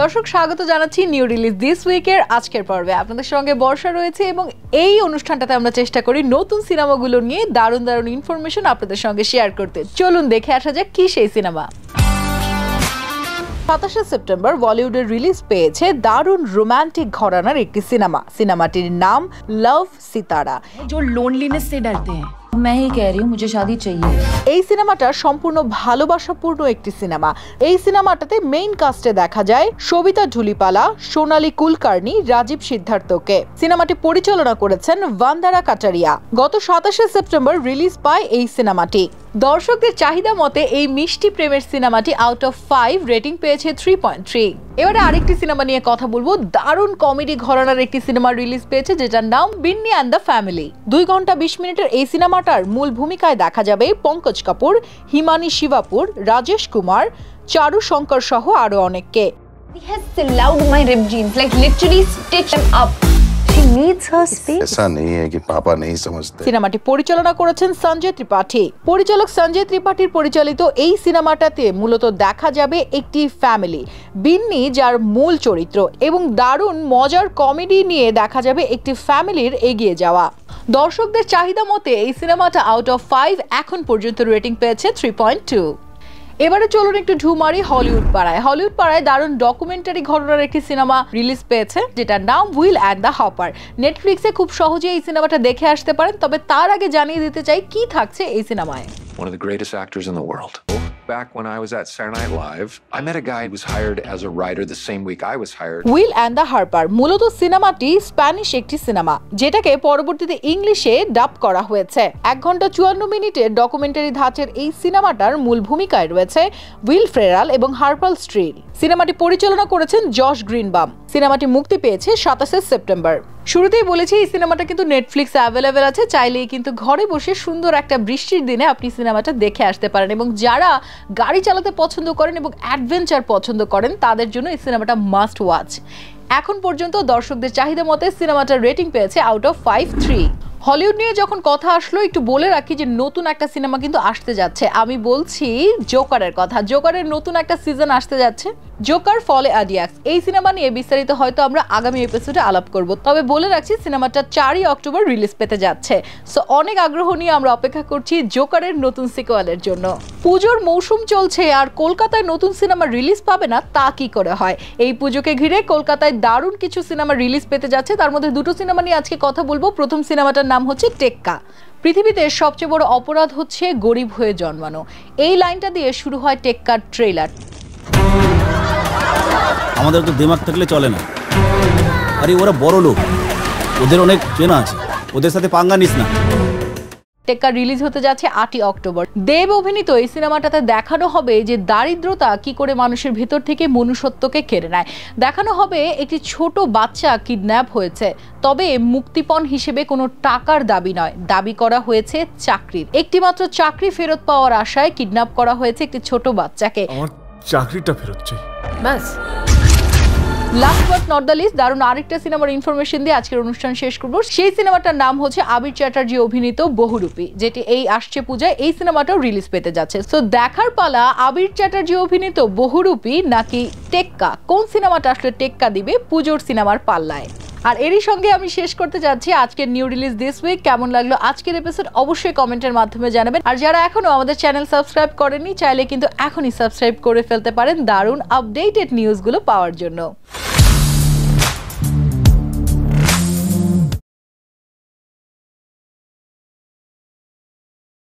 দর্শক স্বাগত জানাচ্ছি নিউ রিলিজ দিস উইকের আজকের পর্বে। আপনাদের সঙ্গে বর্ষা রয়েছে এবং এই অনুষ্ঠানটাতে আমরা চেষ্টা করি নতুন সিনেমাগুলো নিয়ে দারুণ দারুণ ইনফরমেশন আপনাদের সঙ্গে শেয়ার করতে। চলুন দেখে আসা যাক কি সেই সিনেমা। ২৭ সেপ্টেম্বর বলিউডের রিলিজ পেয়েছে দারুণ রোমান্টিক ঘরানার একটি সিনেমা। সিনেমাটির নাম লাভ সিতারা। जो लोनलीनेस से डरते हैं मैं ही कह रही हूं मुझे शादी चाहिए। এই সিনেমাটা সম্পূর্ণ ভালোবাসাপূর্ণ একটি সিনেমা। এই সিনেমাটাতে মেইন কাস্টে দেখা যায় শোভিতা ঝুলিপালা, সোনালি কুলকার্নি, রাজীব সিদ্ধার্থকে। সিনেমাটি পরিচালনা করেছেন বান্দারা কাটারিয়া। গত ২৭ সেপ্টেম্বর রিলিজ পায় এই সিনেমাটি। দর্শকদের চাহিদা মতে এই মিষ্টি প্রেমের সিনেমাটি আউট অফ 5 রেটিং পেয়েছে 3.3। এবারে আরেকটি সিনেমা নিয়ে কথা বলবো। দারুণ কমেডি ঘরানার একটি সিনেমা রিলিজ পেয়েছে যেটার নাম বিন্নি অ্যান্ড দ্য ফ্যামিলি। ২ ঘন্টা ২০ মিনিটের এই সিনেমাটার মূল ভূমিকায় দেখা যাবে পঙ্কজ কাপুর, হিমানি শিবাপুর, রাজেশ কুমার, চারু শঙ্কর সহ আরো অনেককে। সিনেমাটি পরিচালনা করেছেন সঞ্জয় ত্রিপাঠী। পরিচালক সঞ্জয় ত্রিপাঠীর পরিচালিত এই সিনেমাটাতে মূলত দেখা যাবে একটি ফ্যামিলি, বিন্নি যার মূল চরিত্র, এবং দারুণ মজার কমেডি নিয়ে দেখা যাবে একটি ফ্যামিলির এগিয়ে যাওয়া। দর্শকদের চাহিদা মতে এই সিনেমাটা আউট অফ 5 এখন পর্যন্ত রেটিং পেয়েছে 3.2। এবারে চলুন একটু ঝুমারি হলিউড পাড়ায়। হলিউড পাড়ায় দারুণ ডকুমেন্টারি ঘটনার একটি সিনেমা রিলিজ পেয়েছে যেটার নাম উইল অ্যান্ড দ্য হার্পার। নেটফ্লিক্সে খুব সহজে এই সিনেমাটা দেখে আসতে পারেন। তবে তার আগে জানিয়ে দিতে চাই কি থাকছে এই সিনেমায়। One of the greatest actors in the world. Back when I was at Saturday Night Live, I met a guy who was hired as a writer the same week I was hired. Will and the Harper মূলত সিনেমাটি Spanish একটি cinema যেটাকে পরবর্তীতে ইংলিশে ডাব করা হয়েছে। ১ ঘন্টা ৫৪ মিনিটের ডকুমেন্টারি ধাঁচের এই সিনেমাটার মূল ভূমিকায় রয়েছে উইল ফ্রেরাল এবং হার্পার স্ট্রিল। সিনেমাটি পরিচালনা করেছেন জশ গ্রিনবাম। সিনেমাটি মুক্তি পেয়েছে ২৭ সেপ্টেম্বর। শুরুতেই বলেছি এই সিনেমাটা কিন্তু নেটফ্লিক্সে অ্যাভেলেবেল আছে। চাইলেই কিন্তু ঘরে বসে সুন্দর একটা বৃষ্টির দিনে আপনি সিনেমাটা দেখে আসতে পারেন। এবং যারা গাড়ি চালাতে পছন্দ করেন এবং অ্যাডভেঞ্চার পছন্দ করেন তাদের জন্য এই সিনেমাটা মাস্ট ওয়াচ। এখন পর্যন্ত দর্শকদের চাহিদা মতে সিনেমাটার রেটিং পেয়েছে আউট অফ 5.3। হলিউড নিয়ে যখন কথা আসলো একটু বলে রাখি যে নতুন একটা সিনেমা কিন্তু আসতে যাচ্ছে। আমি বলছি জোকারের কথা। জোকারের নতুন একটা সিজন আসতে যাচ্ছে, জোকার ফলে আ ডু। এই সিনেমা নিয়ে বিস্তারিত হয়তো আমরা আগামী এপিসোডে আলাপ করব। তবে বলে রাখছি সিনেমাটা ৪ই অক্টোবর রিলিজ পেতে যাচ্ছে। সো অনেক আগ্রহ নিয়ে আমরা অপেক্ষা করছি জোকারের নতুন সিকোয়েলের জন্য। পুজোর মৌসুম চলছে আর কলকাতায় নতুন সিনেমা রিলিজ পাবে না তা কি করে হয়? এই পুজোকে ঘিরে কলকাতায় দারুণ কিছু সিনেমা রিলিজ পেতে যাচ্ছে। তার মধ্যে দুটো সিনেমা নিয়ে আজকে কথা বলবো। প্রথম সিনেমাটার নাম হচ্ছে টেক্কা। পৃথিবীতে সবচেয়ে বড় অপরাধ হচ্ছে গরিব হয়ে জন্মানো। এই লাইনটা দিয়ে শুরু হয় টেক্কার ট্রেলার। আমাদের তো দিমাগ থাকলে চলে না। আরে ওরা বড় লোক, ওদের অনেক চেনা আছে, ওদের সাথে পাঙ্গা নিস না। টেক্কা রিলিজ হতে যাচ্ছে ৮ই অক্টোবর। দেব অভিনীত এই সিনেমাটাতে দেখানো হবে যে দারিদ্রতা কি করে মানুষের ভিতর থেকে মনুষ্যত্বকে কেড়ে নেয়। দেখানো হবে একটি ছোট বাচ্চা কিডন্যাপ হয়েছে, তবে মুক্তিপণ হিসেবে কোনো টাকার দাবি নয়, দাবি করা হয়েছে চাকরির। একটিমাত্র চাকরি ফেরত পাওয়ার আশায় কিডন্যাপ করা হয়েছে একটি ছোট বাচ্চাকে। চাকরিটা ফেরত চাই বাস। Last but not the least দারুণ আরেকটা সিনেমার ইনফরমেশন দিয়ে আজকের অনুষ্ঠান শেষ করবো। সেই সিনেমাটার নাম হচ্ছে আবির চ্যাটার্জি অভিনীত বহুরূপী, যেটি এই আসছে পূজায়। এই সিনেমাটাও রিলিজ পেতে যাচ্ছে। সো দেখার পালা আবির চ্যাটার্জি অভিনীত বহুরূপী নাকি টেক্কা। কোন সিনেমাটা আসলে টেক্কা দিবে পুজোর সিনেমার পাল্লায়? আর এরই সঙ্গে আমি শেষ করতে যাচ্ছি আজকের নিউ রিলিজ দিস উইক। কেমন লাগলো আজকের এপিসোড অবশ্যই কমেন্টের মাধ্যমে জানাবেন। আর যারা এখনো আমাদের চ্যানেল সাবস্ক্রাইব করেননি চাইলে কিন্তু এখনই সাবস্ক্রাইব করে ফেলতে পারেন দারুণ আপডেটেড নিউজগুলো পাওয়ার জন্য।